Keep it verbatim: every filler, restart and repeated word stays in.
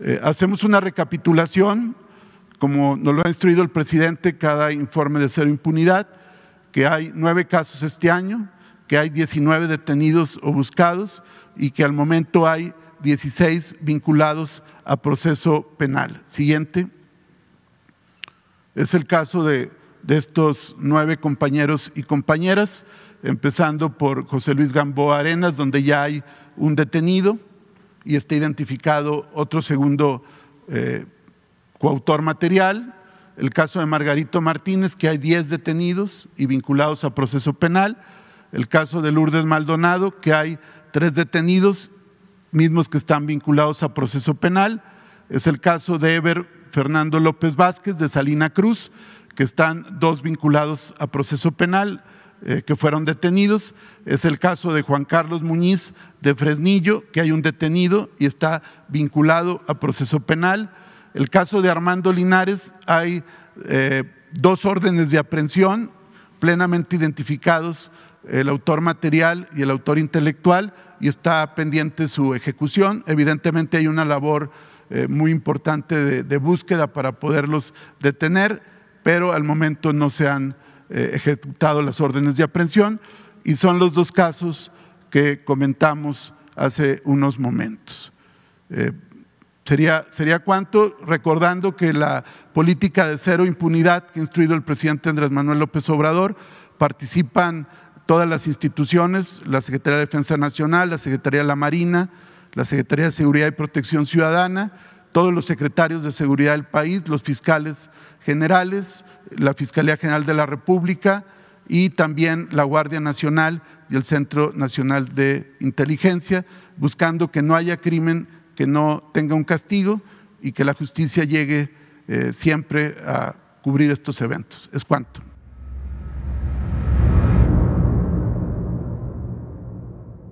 Eh, hacemos una recapitulación, como nos lo ha instruido el presidente, cada informe de Cero Impunidad, que hay nueve casos este año, que hay diecinueve detenidos o buscados y que al momento hay dieciséis vinculados a proceso penal. Siguiente. Es el caso de, de estos nueve compañeros y compañeras, empezando por José Luis Gamboa Arenas, donde ya hay un detenido y está identificado otro segundo eh, coautor material. El caso de Margarito Martínez, que hay diez detenidos y vinculados a proceso penal. El caso de Lourdes Maldonado, que hay tres detenidos, mismos que están vinculados a proceso penal. Es el caso de Eber Fernando López Vázquez, de Salina Cruz, que están dos vinculados a proceso penal, que fueron detenidos. Es el caso de Juan Carlos Muñiz de Fresnillo, que hay un detenido y está vinculado a proceso penal. El caso de Armando Linares, hay eh, dos órdenes de aprehensión plenamente identificados, el autor material y el autor intelectual, y está pendiente su ejecución. Evidentemente hay una labor eh, muy importante de, de búsqueda para poderlos detener, pero al momento no se han ejecutado las órdenes de aprehensión, y son los dos casos que comentamos hace unos momentos. Eh, sería, sería cuanto, recordando que la política de cero impunidad que ha instruido el presidente Andrés Manuel López Obrador, participan todas las instituciones, la Secretaría de Defensa Nacional, la Secretaría de la Marina, la Secretaría de Seguridad y Protección Ciudadana, todos los secretarios de seguridad del país, los fiscales generales, la Fiscalía General de la República y también la Guardia Nacional y el Centro Nacional de Inteligencia, buscando que no haya crimen, que no tenga un castigo y que la justicia llegue eh, siempre a cubrir estos eventos. Es cuanto.